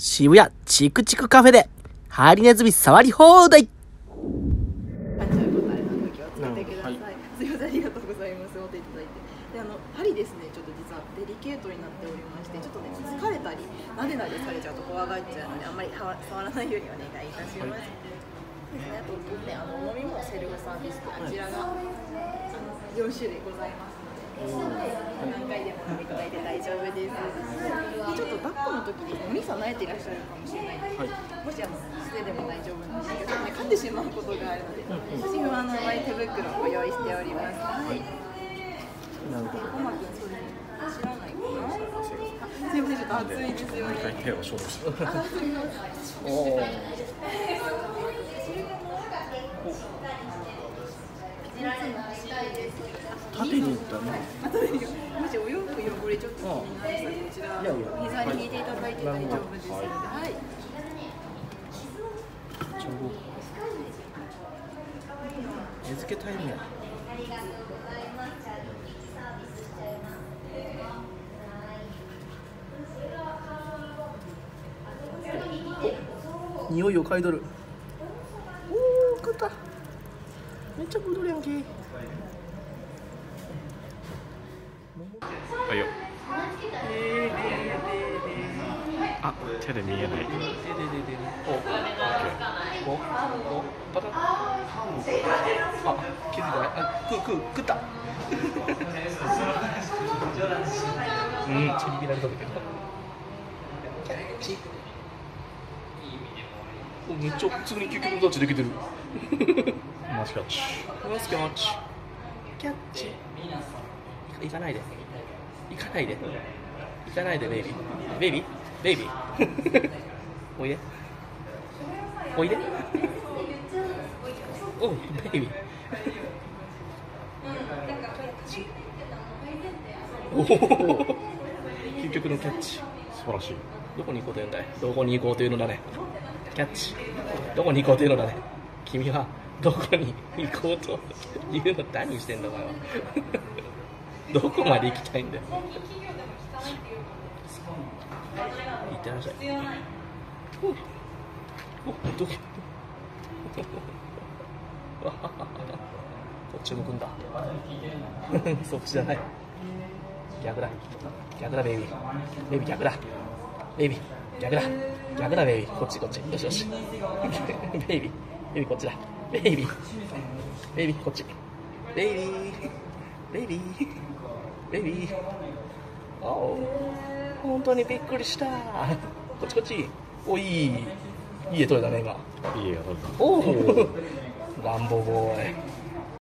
渋谷チクチクカフェでハリネズミ触り放題。針ですね、ちょっと実はデリケートになっておりまして、ちょっとね、疲れたりなでなでされちゃうと怖がっちゃうので、あんまり触らないようにお願いいたします。ですね、あとね、飲み物セルフサービスと、あちらが4種類ございますので、何回でも飲みいただいて大丈夫です。ちょっと抱っこの時にお兄さん慣れていらっしゃるかもしれないので、もし素手でも大丈夫なんですけど、噛んでしまうことがあるので、もし不安の場合、手袋をご用意しております。はい。なるほど。すいません、ちょっと暑いですよね。毎回手を消毒して。縦にいったね。もしお洋服汚れちょっと気になったら、こちら膝に引いていただいて大丈夫です。はい。餌付けタイム。ありがとうございます。匂いを嗅いどる。おお、肩めっちゃ戻るやんけ。はいよ。あ、手で見えない。あ、気づいたね。あ、食った。うん、ちびびらに食べてる。めっちゃ普通に究極のダッチできてる。マスキャッチ。マスキャッチ。キャッチ。行かないで。行かないで。行かないで、ベイビー。ベイビー。ベイビー。おいで。おいで。おう、ベイビー。おお。究極のキャッチ。素晴らしい。どこに行こうというんだい。どこに行こうというのだね。キャッチ。どこに行こうというのだね。君はどこに行こうというの、何してんだお前は。どこまで行きたいんだよ。行ってらっしゃい。どけ。こっち向くんだ。そっちじゃない。逆だ。逆だベイビー。ベイビー逆だ。ベイビー。逆だ、逆だベイビー、こっちこっち、よしよし、ベイビー、ベイビーこっちだ、ベイビー、ベイビーこっち、ベイビー、ベイビー、ベイビー、おー、本当にびっくりした、こっちこっち、おい、いい絵撮れたね今、いい絵が撮れた、おー、ランボーボーイ。